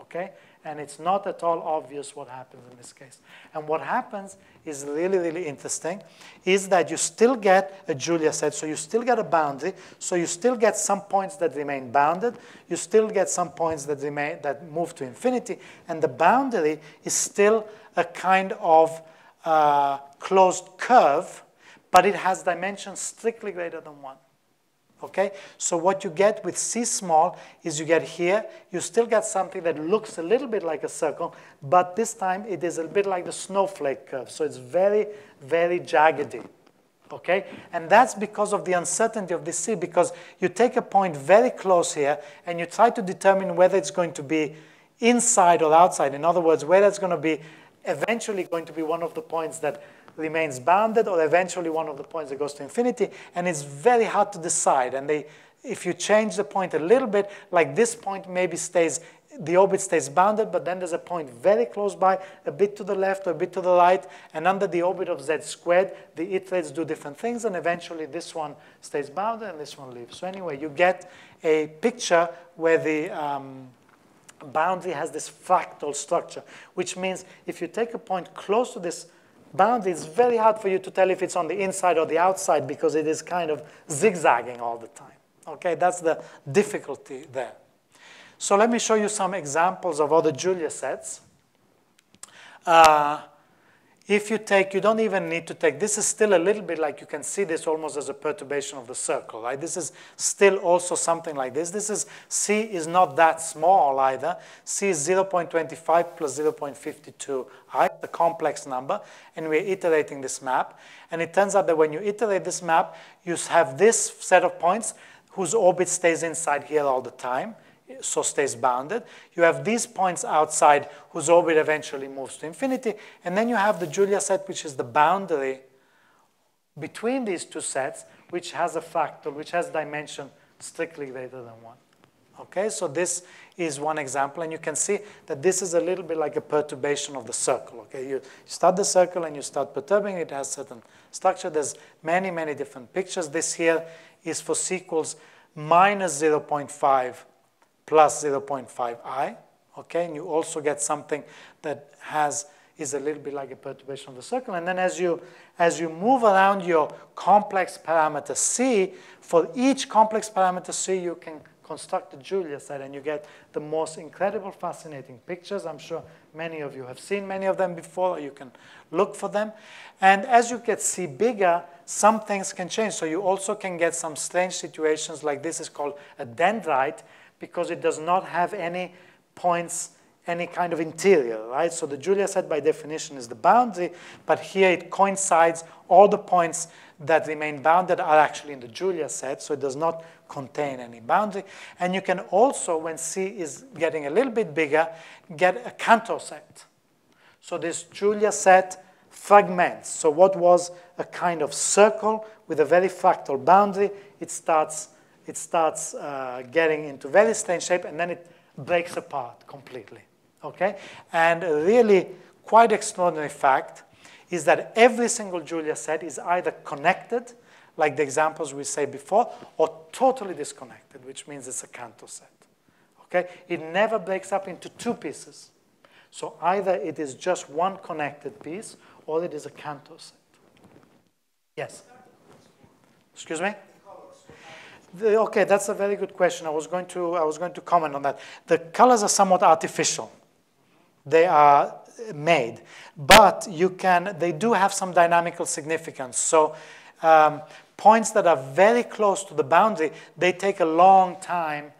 Okay? And it's not at all obvious what happens in this case. And what happens is really, really interesting, is that you still get a Julia set, so you still get a boundary, so you still get some points that remain bounded, you still get some points that remain that move to infinity, and the boundary is still a kind of uh, closed curve, but it has dimensions strictly greater than one. Okay? So what you get with C small is you get here, you still get something that looks a little bit like a circle, but this time it is a bit like the snowflake curve. So it's very, very jaggedy. Okay? And that's because of the uncertainty of this C, because you take a point very close here and you try to determine whether it's going to be inside or outside. In other words, whether it's going to be eventually going to be one of the points that remains bounded, or eventually one of the points that goes to infinity, and it's very hard to decide. And they, if you change the point a little bit, like this point maybe stays, the orbit stays bounded, but then there's a point very close by, a bit to the left or a bit to the right, and under the orbit of z squared, the iterates do different things, and eventually this one stays bounded and this one leaves. So anyway, you get a picture where the um, boundary has this fractal structure, which means if you take a point close to this boundary, it's very hard for you to tell if it's on the inside or the outside, because it is kind of zigzagging all the time. Okay, that's the difficulty there. So let me show you some examples of other Julia sets. Uh, if you take, you don't even need to take, this is still a little bit like, you can see this almost as a perturbation of the circle, right? This is still also something like this. This is, C is not that small either. C is zero point two five plus zero point five two i, the complex number, and we're iterating this map. And it turns out that when you iterate this map, you have this set of points whose orbit stays inside here all the time, so stays bounded. You have these points outside whose orbit eventually moves to infinity. And then you have the Julia set, which is the boundary between these two sets, which has a fractal, which has dimension strictly greater than one. Okay, so this is one example. And you can see that this is a little bit like a perturbation of the circle. Okay, you start the circle and you start perturbing. It has certain structure. There's many, many different pictures. This here is for C equals minus zero point five plus zero point five i, okay? And you also get something that has, is a little bit like a perturbation of the circle. And then as you, as you move around your complex parameter C, for each complex parameter C, you can construct a Julia set, and you get the most incredible, fascinating pictures. I'm sure many of you have seen many of them before. You can look for them. And as you get C bigger, some things can change. So you also can get some strange situations, like this is called a dendrite, because it does not have any points, any kind of interior, right? So the Julia set by definition is the boundary, but here it coincides. All the points that remain bounded are actually in the Julia set, so it does not contain any boundary. And you can also, when C is getting a little bit bigger, get a Cantor set. So this Julia set fragments. So what was a kind of circle with a very fractal boundary, it starts it starts uh, getting into very strange shape, and then it breaks apart completely, okay? And a really quite extraordinary fact is that every single Julia set is either connected, like the examples we say before, or totally disconnected, which means it's a Cantor set, okay? It never breaks up into two pieces. So either it is just one connected piece, or it is a Cantor set. Yes? Excuse me? The, okay, that's a very good question. I was going to, I was going to comment on that. The colors are somewhat artificial. They are made, but you can, they do have some dynamical significance. So um, points that are very close to the boundary, they take a long time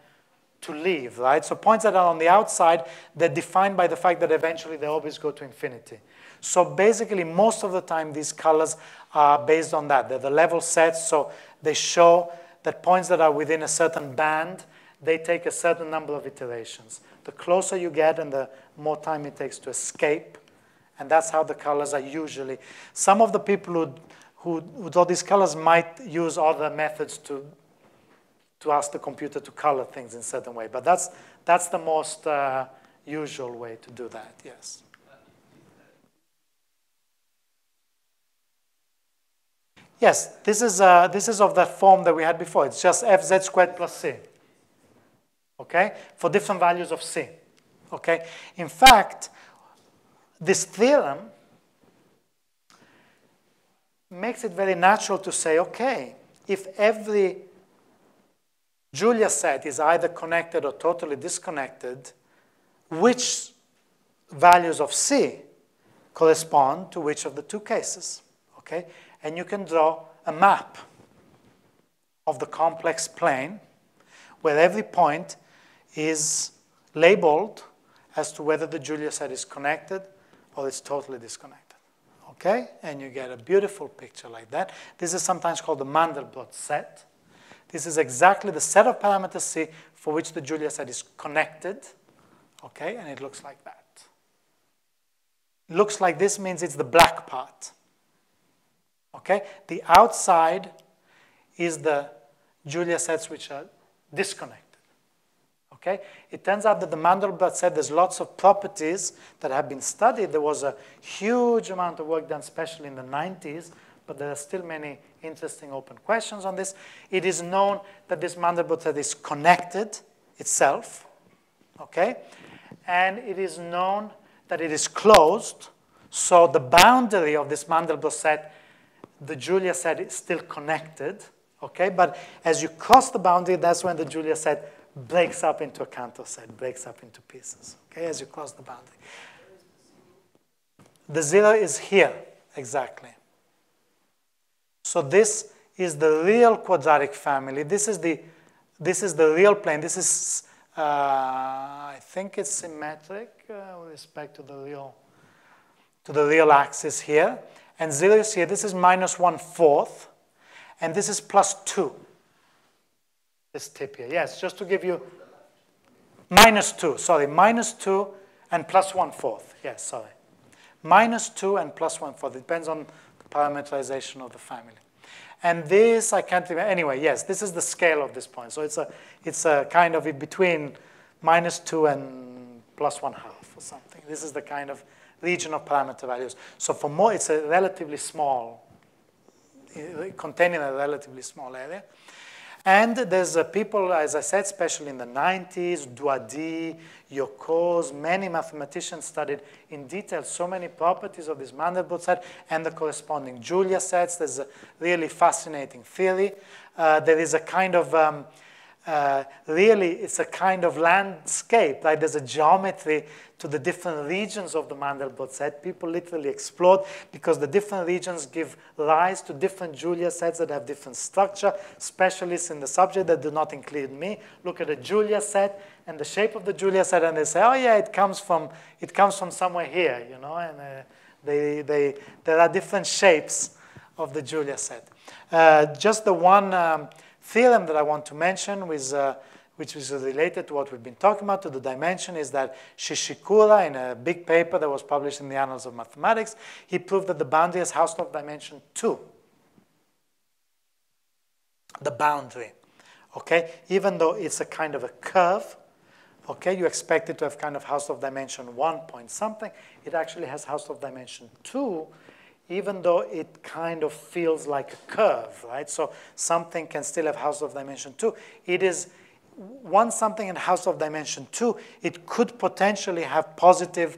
to leave, right? So points that are on the outside, they're defined by the fact that eventually they always go to infinity. So basically, most of the time, these colors are based on that. They're the level sets, so they show that points that are within a certain band, they take a certain number of iterations. The closer you get and the more time it takes to escape, and that's how the colors are usually. Some of the people who who, though these scholars might use other methods to, to ask the computer to color things in a certain way. But that's, that's the most uh, usual way to do that, yes. Yes, this is, uh, this is of the form that we had before. It's just fz squared plus c, okay, for different values of c, okay? In fact, this theorem makes it very natural to say, okay, if every Julia set is either connected or totally disconnected, which values of c correspond to which of the two cases, okay? And you can draw a map of the complex plane where every point is labeled as to whether the Julia set is connected or it's totally disconnected. Okay? And you get a beautiful picture like that. This is sometimes called the Mandelbrot set. This is exactly the set of parameters C for which the Julia set is connected. Okay? And it looks like that. Looks like this means it's the black part. Okay? The outside is the Julia sets which are disconnected. Okay? It turns out that the Mandelbrot set, there's lots of properties that have been studied. There was a huge amount of work done, especially in the nineties, but there are still many interesting open questions on this. It is known that this Mandelbrot set is connected itself, okay? And it is known that it is closed, so the boundary of this Mandelbrot set, the Julia set is still connected, okay? But as you cross the boundary, that's when the Julia set breaks up into a Cantor set, breaks up into pieces, okay? As you cross the boundary. The zero is here, exactly. So this is the real quadratic family. This is the, this is the real plane. This is, uh, I think it's symmetric uh, with respect to the real, to the real axis here. And zero is here, this is minus one fourth, and this is plus two, this tip here. Yes, just to give you minus two, sorry, minus two and plus one fourth. Yes, sorry. Minus two and plus one fourth, it depends on the parameterization of the family. And this, I can't remember, anyway, yes, this is the scale of this point. So it's a, it's a kind of in between minus two and plus one half or something. This is the kind of region of parameter values. So for more, it's a relatively small, containing a relatively small area. And there's uh, people, as I said, especially in the nineties, Douady, Yoccoz, many mathematicians studied in detail so many properties of this Mandelbrot set and the corresponding Julia sets. There's a really fascinating theory. Uh, there is a kind of, um, Uh, really, it's a kind of landscape, right? There's a geometry to the different regions of the Mandelbrot set. People literally explored because the different regions give rise to different Julia sets that have different structure. Specialists in the subject that do not include me look at a Julia set and the shape of the Julia set, and they say, "Oh yeah, it comes from it comes from somewhere here," you know. And uh, they they there are different shapes of the Julia set. Uh, just the one. Um, Theorem that I want to mention, with, uh, which is related to what we've been talking about, to the dimension, is that Shishikura, in a big paper that was published in the Annals of Mathematics, he proved that the boundary is Hausdorff dimension two. The boundary, okay? Even though it's a kind of a curve, okay, you expect it to have kind of Hausdorff dimension one point something, it actually has Hausdorff dimension two, even though it kind of feels like a curve, right? So something can still have Hausdorff dimension two. It is, once something in Hausdorff dimension two, it could potentially have positive,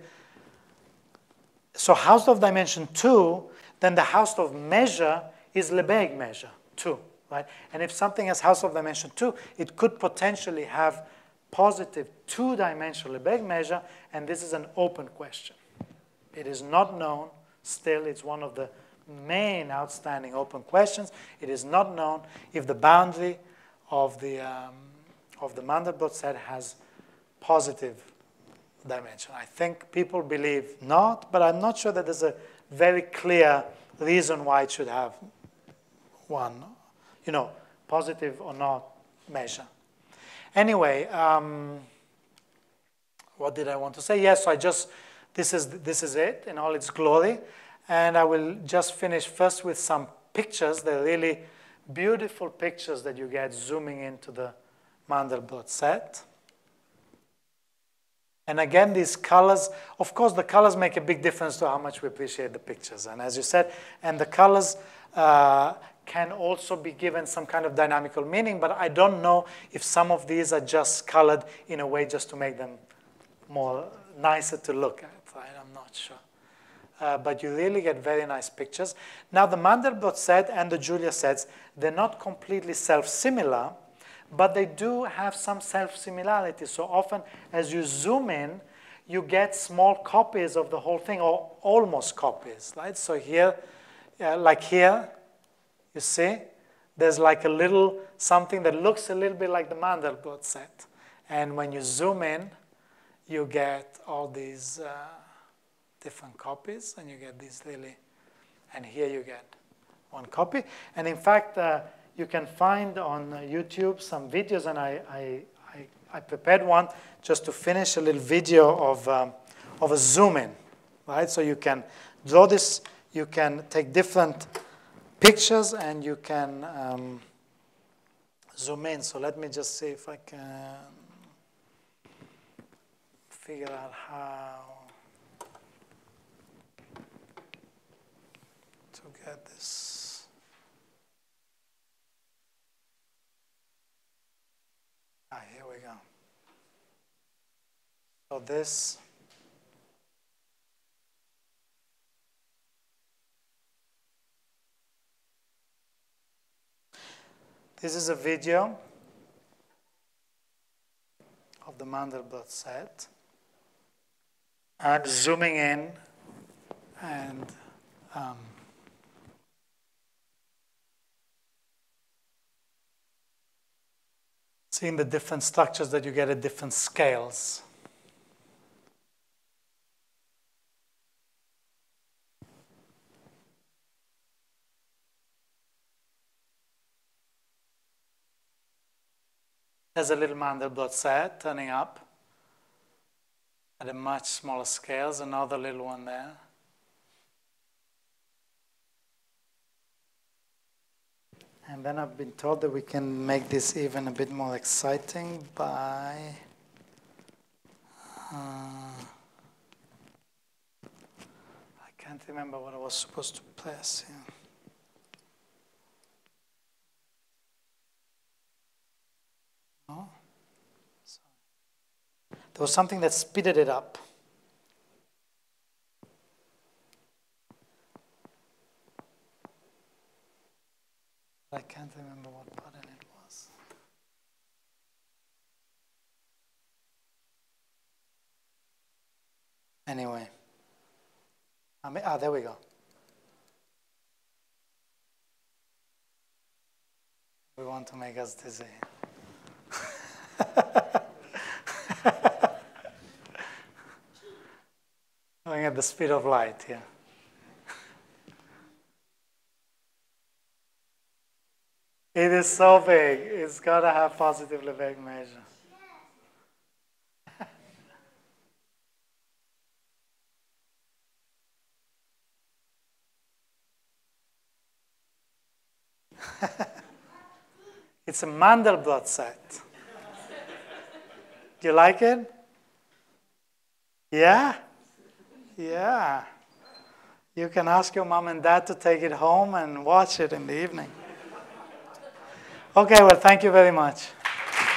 so Hausdorff dimension two, then the Hausdorff measure is Lebesgue measure two, right? And if something has Hausdorff dimension two, it could potentially have positive two-dimensional Lebesgue measure, and this is an open question. It is not known. Still, it's one of the main outstanding open questions. It is not known if the boundary of the, um, of the Mandelbrot set has positive dimension. I think people believe not, but I'm not sure that there's a very clear reason why it should have one, you know, positive or not measure. Anyway, um, what did I want to say? Yes, so I just... This is, this is it in all its glory. And I will just finish first with some pictures, they're really beautiful pictures that you get zooming into the Mandelbrot set. And again, these colors, of course, the colors make a big difference to how much we appreciate the pictures. And as you said, and the colors uh, can also be given some kind of dynamical meaning, but I don't know if some of these are just colored in a way just to make them more nicer to look at. I'm not sure. Uh, but you really get very nice pictures. Now, the Mandelbrot set and the Julia sets, they're not completely self-similar, but they do have some self-similarity. So often, as you zoom in, you get small copies of the whole thing, or almost copies, right? So here, uh, like here, you see, there's like a little something that looks a little bit like the Mandelbrot set. And when you zoom in, you get all these uh, different copies, and you get these really, and here you get one copy. And in fact, uh, you can find on YouTube some videos, and I, I, I, I prepared one just to finish a little video of, um, of a zoom-in, right? So you can draw this, you can take different pictures, and you can um, zoom in. So let me just see if I can figure out how to get this. Ah, here we go. So this, this is a video of the Mandelbrot set, and zooming in, and um, seeing the different structures that you get at different scales. There's a little Mandelbrot set turning up at a much smaller scale. Another little one there. And then I've been told that we can make this even a bit more exciting by uh, I can't remember what I was supposed to press here. No? So there was something that speeded it up. I can't remember what button it was. Anyway. I mean, ah, there we go. We want to make us dizzy. Going at the speed of light here. It is so big. It's got to have positively big measures. Yes. It's a Mandelbrot set. Do you like it? Yeah? Yeah. You can ask your mom and dad to take it home and watch it in the evening. Okay, well, thank you very much. Thank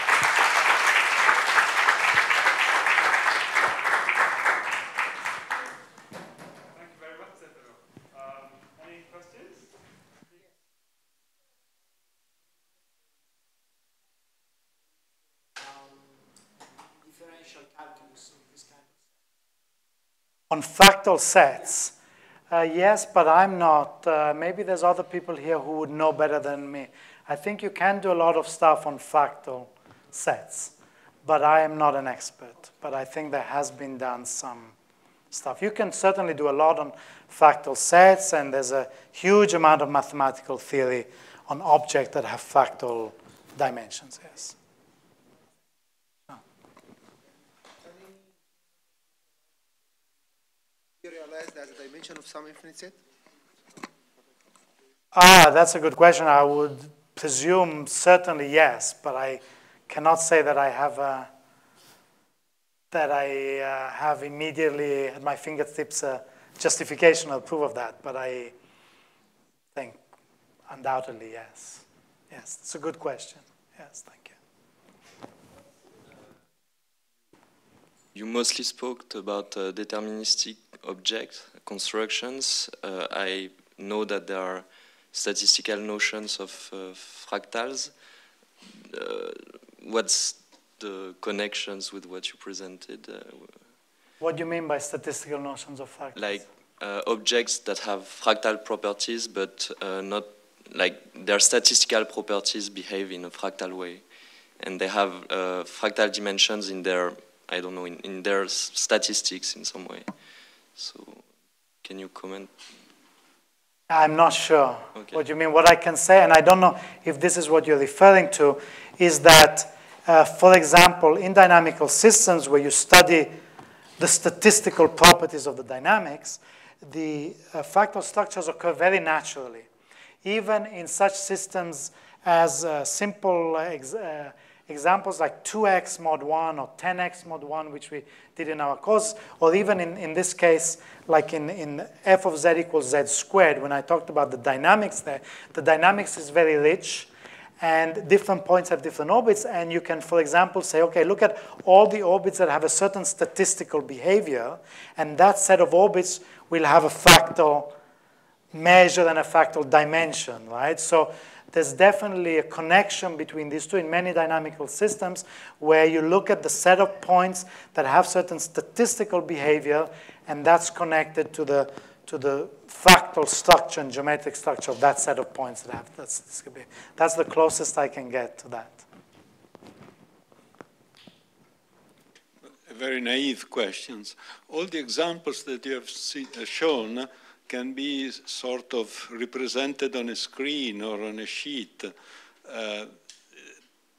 you very much, Stefano. Um, any questions? Um, differential calculus of this kind of stuff. On fractal sets. Uh, yes, but I'm not. Uh, maybe there's other people here who would know better than me. I think you can do a lot of stuff on fractal sets, but I am not an expert. But I think there has been done some stuff. You can certainly do a lot on fractal sets, and there's a huge amount of mathematical theory on objects that have fractal dimensions, yes. Oh. Do you realize there's a dimension of some infinite set? Ah, that's a good question. I would presume certainly yes, but I cannot say that I have a, that I uh, have immediately at my fingertips a justification or proof of that. But I think undoubtedly yes. Yes, it's a good question. Yes, thank you. You mostly spoke about uh, deterministic object constructions. Uh, I know that there are statistical notions of uh, fractals. Uh, what's the connections with what you presented? Uh, what do you mean by statistical notions of fractals? Like uh, objects that have fractal properties, but uh, not like their statistical properties behave in a fractal way, and they have uh, fractal dimensions in their, I don't know, in, in their statistics in some way. So, can you comment? I'm not sure okay. what you mean. What I can say, and I don't know if this is what you're referring to, is that, uh, for example, in dynamical systems where you study the statistical properties of the dynamics, the uh, fractal structures occur very naturally. Even in such systems as uh, simple ex uh, examples like two x mod one or ten x mod one, which we did in our course, or even in, in this case, like in, in f of z equals z squared, when I talked about the dynamics there, the dynamics is very rich, and different points have different orbits, and you can, for example, say, okay, look at all the orbits that have a certain statistical behavior, and that set of orbits will have a fractal measure and a fractal dimension, right? So there's definitely a connection between these two in many dynamical systems where you look at the set of points that have certain statistical behavior, and that's connected to the, to the fractal structure and geometric structure of that set of points that have that statistical behavior. That's the closest I can get to that. Very naive questions. All the examples that you have seen, uh, shown can be sort of represented on a screen or on a sheet. Uh,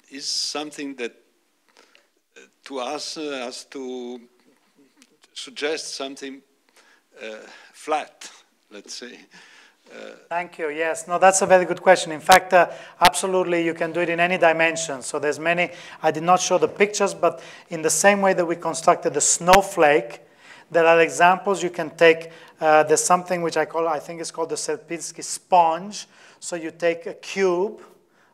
is something that uh, to us uh, has to suggest something uh, flat, let's say. Uh, Thank you, yes. No, that's a very good question. In fact, uh, absolutely, you can do it in any dimension. So there's many, I did not show the pictures, but in the same way that we constructed the snowflake, there are examples you can take. Uh, there's something which I call, I think it's called the Sierpinski sponge. So you take a cube,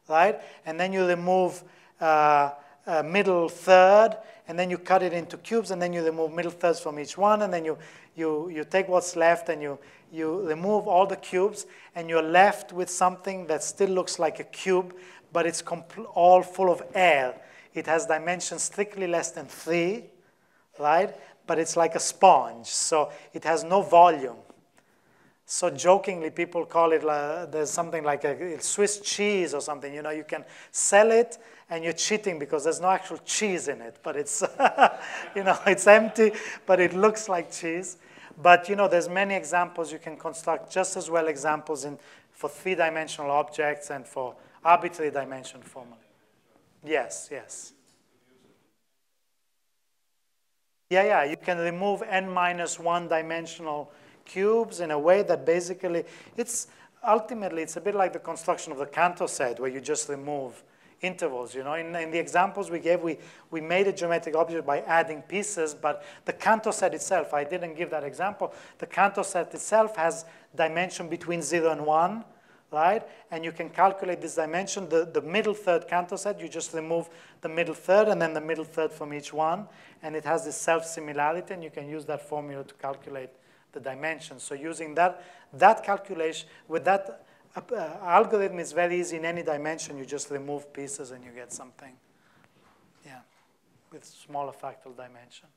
right? And then you remove uh, a middle third, and then you cut it into cubes, and then you remove middle thirds from each one, and then you, you, you take what's left, and you, you remove all the cubes, and you're left with something that still looks like a cube, but it's all full of air. It has dimensions strictly less than three, right? But it's like a sponge, so it has no volume. So jokingly, people call it, uh, there's something like a Swiss cheese or something. You know, you can sell it, and you're cheating because there's no actual cheese in it, but it's, you know, it's empty, but it looks like cheese. But, you know, there's many examples you can construct, just as well examples in, for three-dimensional objects and for arbitrary dimension formally. Yes, yes. Yeah, yeah, you can remove n minus one dimensional cubes in a way that basically, it's ultimately, it's a bit like the construction of the Cantor set where you just remove intervals, you know. In, in the examples we gave, we, we made a geometric object by adding pieces, but the Cantor set itself, I didn't give that example, the Cantor set itself has dimension between zero and one, right? And you can calculate this dimension. The, the middle third Cantor set, you just remove the middle third and then the middle third from each one, and it has this self-similarity, and you can use that formula to calculate the dimension. So using that, that calculation, with that uh, uh, algorithm, it's very easy in any dimension. You just remove pieces and you get something, yeah, with smaller fractal dimension.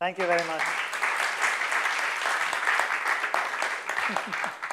Thank you very much. Thank you.